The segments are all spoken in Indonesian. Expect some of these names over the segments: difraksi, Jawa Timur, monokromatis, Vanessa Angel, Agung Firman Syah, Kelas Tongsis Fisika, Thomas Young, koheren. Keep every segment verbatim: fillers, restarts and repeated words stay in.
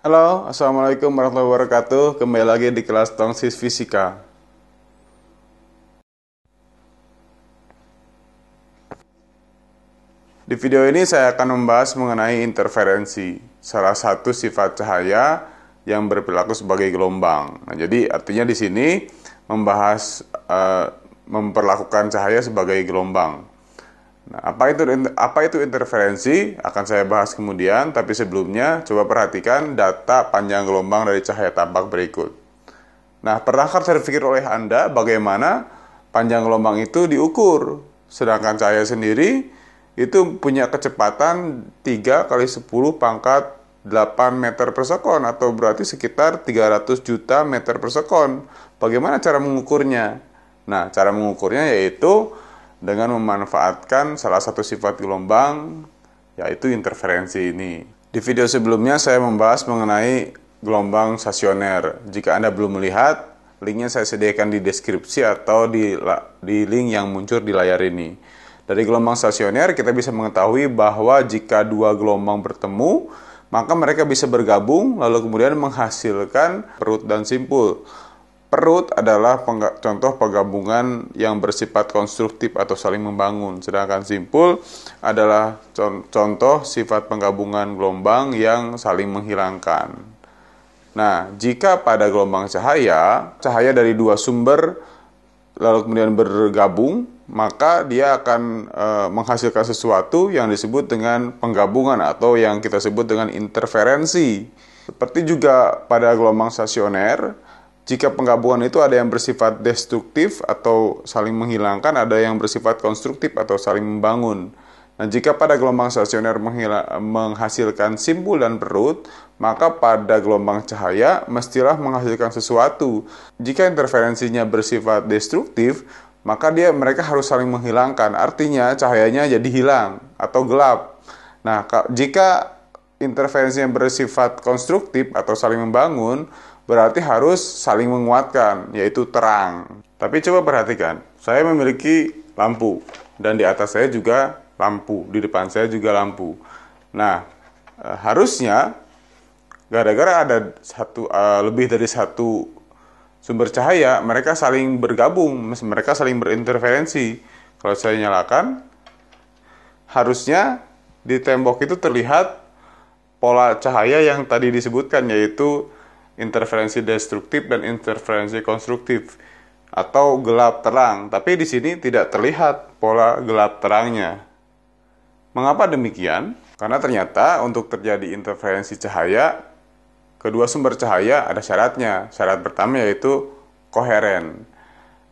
Halo, Assalamualaikum warahmatullahi wabarakatuh. Kembali lagi di kelas Tongsis Fisika. Di video ini saya akan membahas mengenai interferensi, salah satu sifat cahaya yang berperilaku sebagai gelombang. Nah, jadi artinya di sini membahas uh, memperlakukan cahaya sebagai gelombang. Nah, apa itu apa itu interferensi akan saya bahas kemudian, tapi sebelumnya coba perhatikan data panjang gelombang dari cahaya tampak berikut. Nah, pernahkah terpikir oleh Anda bagaimana panjang gelombang itu diukur? Sedangkan cahaya sendiri itu punya kecepatan tiga kali sepuluh pangkat delapan meter per sekon, atau berarti sekitar tiga ratus juta meter per sekon. Bagaimana cara mengukurnya? Nah, cara mengukurnya yaitu dengan memanfaatkan salah satu sifat gelombang, yaitu interferensi ini. Di video sebelumnya saya membahas mengenai gelombang stasioner. Jika Anda belum melihat, linknya saya sediakan di deskripsi atau di, di link yang muncul di layar ini. Dari gelombang stasioner kita bisa mengetahui bahwa jika dua gelombang bertemu, maka mereka bisa bergabung lalu kemudian menghasilkan perut dan simpul. Perut adalah pengga, contoh penggabungan yang bersifat konstruktif atau saling membangun. Sedangkan simpul adalah con, contoh sifat penggabungan gelombang yang saling menghilangkan. Nah, jika pada gelombang cahaya, cahaya dari dua sumber lalu kemudian bergabung, maka dia akan e, menghasilkan sesuatu yang disebut dengan penggabungan atau yang kita sebut dengan interferensi. Seperti juga pada gelombang stasioner, jika penggabungan itu ada yang bersifat destruktif atau saling menghilangkan, ada yang bersifat konstruktif atau saling membangun. Nah, jika pada gelombang stasioner menghasilkan simpul dan perut, maka pada gelombang cahaya mestilah menghasilkan sesuatu. Jika interferensinya bersifat destruktif, maka dia mereka harus saling menghilangkan. Artinya cahayanya jadi hilang atau gelap. Nah, jika interferensinya bersifat konstruktif atau saling membangun, berarti harus saling menguatkan, yaitu terang. Tapi coba perhatikan, saya memiliki lampu, dan di atas saya juga lampu, di depan saya juga lampu. Nah, e, harusnya gara-gara ada satu e, lebih dari satu sumber cahaya, mereka saling bergabung, mereka saling berinterferensi. Kalau saya nyalakan, harusnya di tembok itu terlihat pola cahaya yang tadi disebutkan, yaitu interferensi destruktif dan interferensi konstruktif atau gelap terang, tapi di sini tidak terlihat pola gelap terangnya. Mengapa demikian? Karena ternyata untuk terjadi interferensi cahaya kedua sumber cahaya ada syaratnya. Syarat pertama yaitu koheren.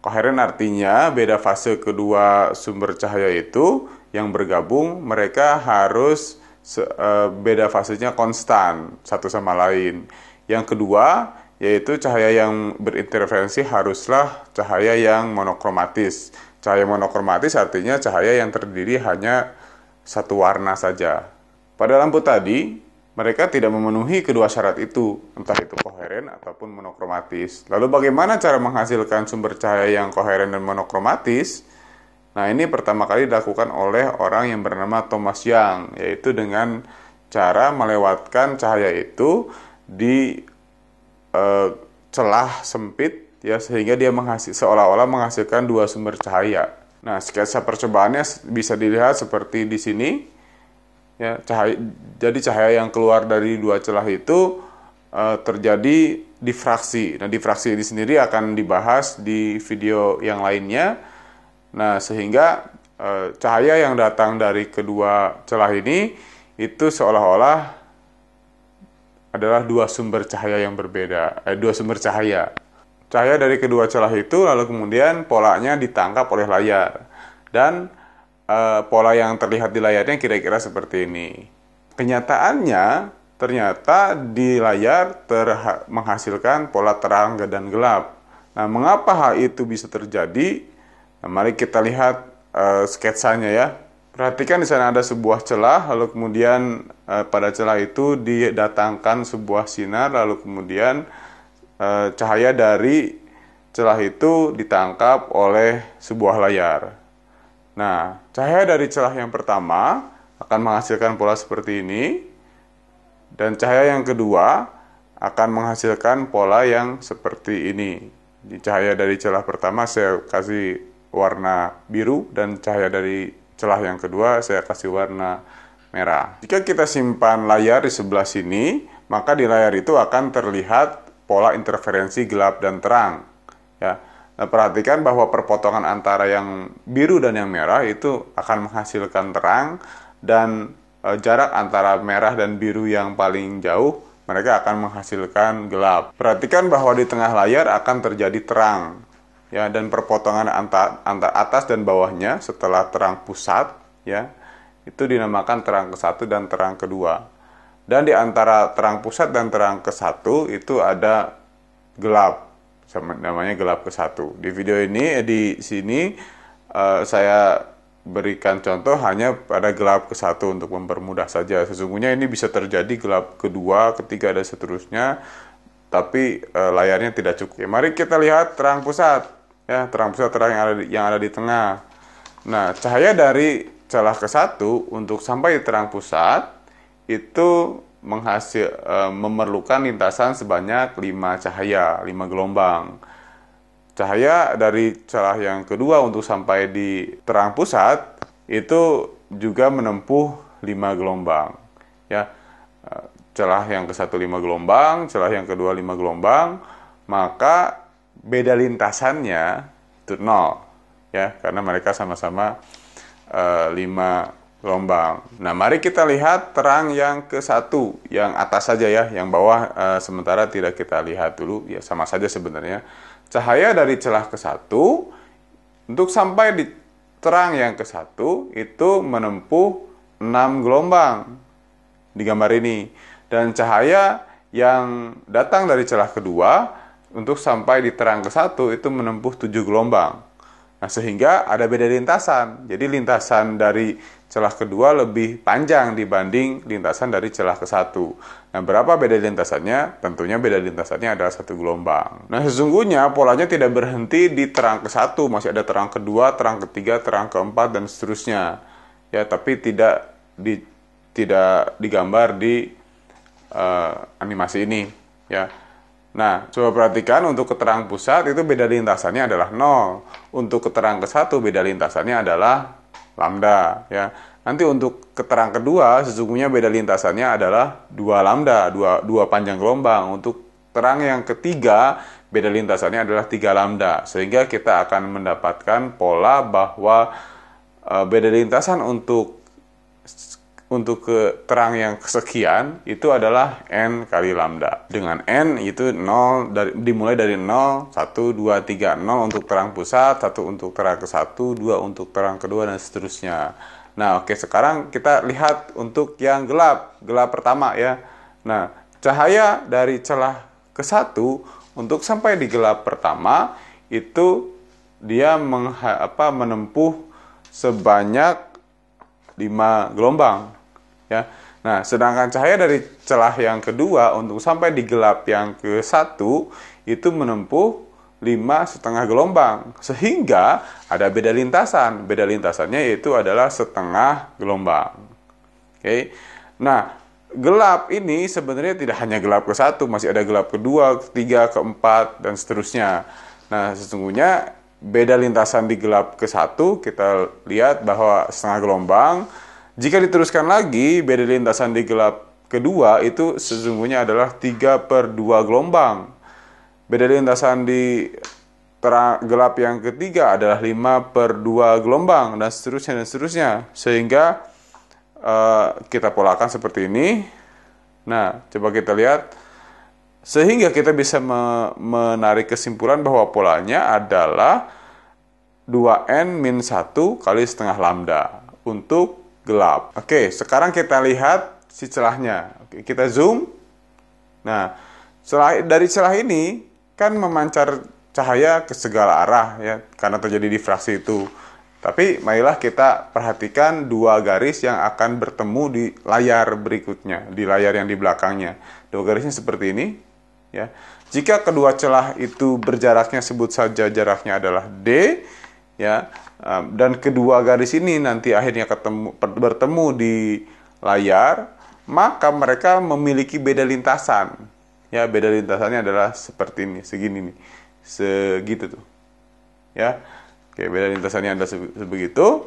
Koheren artinya beda fase kedua sumber cahaya itu yang bergabung, mereka harus beda fasenya konstan satu sama lain. Yang kedua, yaitu cahaya yang berinterferensi haruslah cahaya yang monokromatis. Cahaya monokromatis artinya cahaya yang terdiri hanya satu warna saja. Pada lampu tadi, mereka tidak memenuhi kedua syarat itu, entah itu koheren ataupun monokromatis. Lalu bagaimana cara menghasilkan sumber cahaya yang koheren dan monokromatis? Nah, ini pertama kali dilakukan oleh orang yang bernama Thomas Young, yaitu dengan cara melewatkan cahaya itu di e, celah sempit, ya, sehingga dia menghasil, seolah-olah menghasilkan dua sumber cahaya. Nah, sketsa percobaannya bisa dilihat seperti di sini, ya, cahaya, jadi cahaya yang keluar dari dua celah itu e, terjadi difraksi. Nah, difraksi ini sendiri akan dibahas di video yang lainnya. Nah, sehingga e, cahaya yang datang dari kedua celah ini itu seolah-olah adalah dua sumber cahaya yang berbeda, eh, dua sumber cahaya. Cahaya dari kedua celah itu lalu kemudian polanya ditangkap oleh layar. Dan eh, pola yang terlihat di layarnya kira-kira seperti ini. Kenyataannya ternyata di layar menghasilkan pola terang dan gelap. Nah, mengapa hal itu bisa terjadi? Nah, mari kita lihat eh, sketsanya, ya. Perhatikan di sana ada sebuah celah, lalu kemudian e, pada celah itu didatangkan sebuah sinar, lalu kemudian e, cahaya dari celah itu ditangkap oleh sebuah layar. Nah, cahaya dari celah yang pertama akan menghasilkan pola seperti ini, Dan cahaya yang kedua akan menghasilkan pola yang seperti ini. Di cahaya dari celah pertama saya kasih warna biru, dan cahaya dari celah yang kedua saya kasih warna merah. Jika kita simpan layar di sebelah sini, maka di layar itu akan terlihat pola interferensi gelap dan terang. Ya. Nah, perhatikan bahwa perpotongan antara yang biru dan yang merah itu akan menghasilkan terang, dan e, jarak antara merah dan biru yang paling jauh mereka akan menghasilkan gelap. Perhatikan bahwa di tengah layar akan terjadi terang, ya, dan perpotongan antar, antar atas dan bawahnya setelah terang pusat, ya, itu dinamakan terang kesatu dan terang kedua. Dan di antara terang pusat dan terang kesatu itu ada gelap, namanya gelap kesatu. Di video ini, di sini uh, saya berikan contoh hanya pada gelap kesatu untuk mempermudah saja. Sesungguhnya ini bisa terjadi gelap kedua, ketiga, dan seterusnya, tapi e, layarnya tidak cukup. Ya, mari kita lihat terang pusat, ya, terang pusat terang yang ada di, yang ada di tengah. Nah, cahaya dari celah kesatu untuk sampai di terang pusat itu menghasil e, memerlukan lintasan sebanyak lima cahaya, lima gelombang. Cahaya dari celah yang kedua untuk sampai di terang pusat itu juga menempuh lima gelombang, ya. Celah yang kesatu lima gelombang, celah yang kedua lima gelombang, maka beda lintasannya itu nol, ya, karena mereka sama-sama uh, lima gelombang. Nah, mari kita lihat terang yang kesatu, yang atas saja, ya, yang bawah uh, sementara tidak kita lihat dulu, ya, sama saja sebenarnya. Cahaya dari celah kesatu untuk sampai di terang yang kesatu itu menempuh enam gelombang di gambar ini. Dan cahaya yang datang dari celah kedua untuk sampai di terang kesatu itu menempuh tujuh gelombang. Nah, sehingga ada beda lintasan. Jadi lintasan dari celah kedua lebih panjang dibanding lintasan dari celah kesatu. Nah, berapa beda lintasannya? Tentunya beda lintasannya adalah satu gelombang. Nah, sesungguhnya polanya tidak berhenti di terang kesatu, masih ada terang kedua, terang ketiga, terang keempat, dan seterusnya. Ya, tapi tidak di, tidak digambar di uh, animasi ini. Ya. Nah, coba perhatikan untuk ke terang pusat itu beda lintasannya adalah nol. Untuk ke terang kesatu beda lintasannya adalah lambda, ya. Nanti untuk ke terang kedua sesungguhnya beda lintasannya adalah dua lambda, dua, dua panjang gelombang. Untuk terang yang ketiga beda lintasannya adalah tiga lambda. Sehingga kita akan mendapatkan pola bahwa e, beda lintasan untuk untuk ke terang yang kesekian itu adalah n kali lambda. Dengan n itu nol, dari, dimulai dari nol, satu, dua, tiga. nol untuk terang pusat, satu untuk terang kesatu, dua untuk terang kedua, dan seterusnya. Nah, oke, sekarang kita lihat untuk yang gelap, gelap pertama, ya. Nah, cahaya dari celah kesatu untuk sampai di gelap pertama itu dia mengha, apa, menempuh sebanyak lima gelombang, ya. Nah, sedangkan cahaya dari celah yang kedua untuk sampai di gelap yang ke satu itu menempuh lima setengah gelombang, sehingga ada beda lintasan. Beda lintasannya yaitu adalah setengah gelombang. Oke. Nah, gelap ini sebenarnya tidak hanya gelap ke satu, masih ada gelap kedua, ketiga, keempat, dan seterusnya. Nah, sesungguhnya beda lintasan di gelap ke satu kita lihat bahwa setengah gelombang. Jika diteruskan lagi, beda lintasan di gelap kedua itu sesungguhnya adalah tiga per dua gelombang. Beda lintasan di terang, gelap yang ketiga adalah lima per dua gelombang, dan seterusnya dan seterusnya. Sehingga uh, kita polakan seperti ini. Nah, coba kita lihat. Sehingga kita bisa me menarik kesimpulan bahwa polanya adalah dua n min satu kali setengah lambda untuk gelap. Oke, sekarang kita lihat si celahnya. Oke, kita zoom. Nah, celah, dari celah ini kan memancar cahaya ke segala arah, ya, karena terjadi difraksi itu. Tapi marilah kita perhatikan dua garis yang akan bertemu di layar berikutnya, di layar yang di belakangnya. Dua garisnya seperti ini, ya. Jika kedua celah itu berjaraknya, sebut saja jaraknya adalah D, ya, dan kedua garis ini nanti akhirnya ketemu, bertemu di layar, maka mereka memiliki beda lintasan. Ya, beda lintasannya adalah seperti ini, segini nih. Segitu tuh. Ya. Oke, beda lintasannya adalah sebegitu.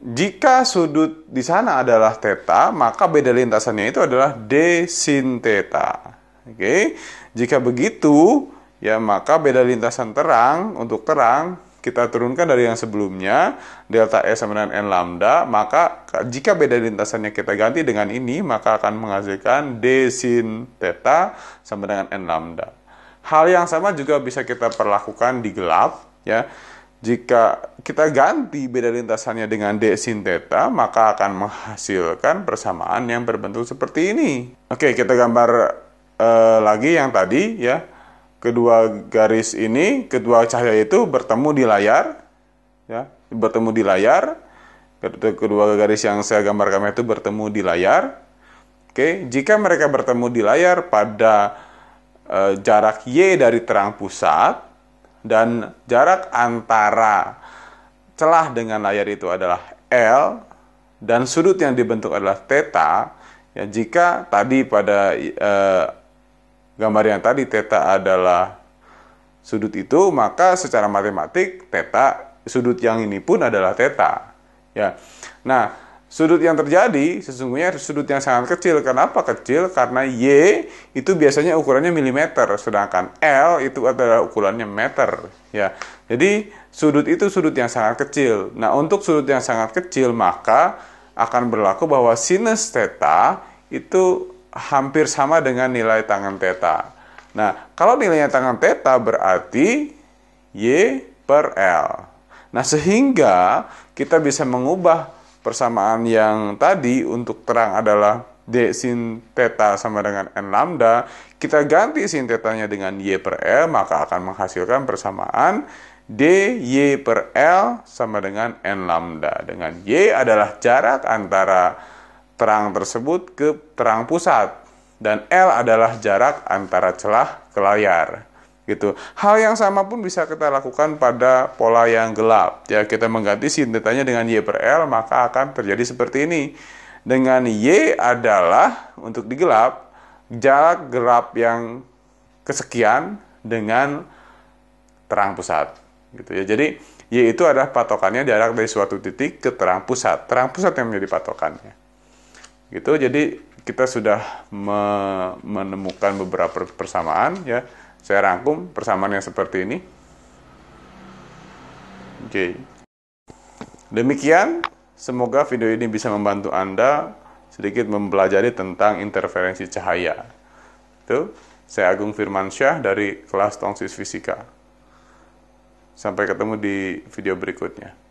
Jika sudut di sana adalah theta, maka beda lintasannya itu adalah d sin theta. Oke. Jika begitu, ya maka beda lintasan terang untuk terang kita turunkan dari yang sebelumnya, delta E sama dengan N lambda, maka jika beda lintasannya kita ganti dengan ini, maka akan menghasilkan d sin theta sama dengan N lambda. Hal yang sama juga bisa kita perlakukan di gelap, ya. Jika kita ganti beda lintasannya dengan d sin theta, maka akan menghasilkan persamaan yang berbentuk seperti ini. Oke, kita gambar uh, lagi yang tadi, ya. Kedua garis ini, kedua cahaya itu bertemu di layar, ya, bertemu di layar. Kedua garis yang saya gambarkan itu bertemu di layar. Oke, jika mereka bertemu di layar pada uh, jarak y dari terang pusat, dan jarak antara celah dengan layar itu adalah L, dan sudut yang dibentuk adalah theta, ya, jika tadi pada e, gambar yang tadi theta adalah sudut itu, maka secara matematik theta, sudut yang ini pun adalah theta, ya. Nah, sudut yang terjadi sesungguhnya sudut yang sangat kecil. Kenapa kecil? Karena y itu biasanya ukurannya milimeter, sedangkan L itu adalah ukurannya meter, ya. Jadi sudut itu sudut yang sangat kecil. Nah, untuk sudut yang sangat kecil maka akan berlaku bahwa sinus theta itu hampir sama dengan nilai tangan theta. Nah, kalau nilainya tangan theta berarti y per L. Nah, sehingga kita bisa mengubah persamaan yang tadi untuk terang adalah d sin theta sama dengan n lambda, kita ganti sin thetanya dengan y per L, maka akan menghasilkan persamaan d y per L sama dengan n lambda, dengan y adalah jarak antara terang tersebut ke terang pusat dan L adalah jarak antara celah ke layar. Gitu. Hal yang sama pun bisa kita lakukan pada pola yang gelap. Ya, kita mengganti sin thetanya dengan y per L, maka akan terjadi seperti ini. Dengan y adalah untuk di gelap jarak gelap yang kesekian dengan terang pusat. Gitu ya. Jadi y itu adalah patokannya jarak dari suatu titik ke terang pusat. Terang pusat yang menjadi patokannya. Gitu. Jadi kita sudah me- menemukan beberapa persamaan, ya. Saya rangkum persamaan yang seperti ini. Oke. Demikian, semoga video ini bisa membantu Anda sedikit mempelajari tentang interferensi cahaya. Itu, saya Agung Firman Syah dari kelas Tongsis Fisika. Sampai ketemu di video berikutnya.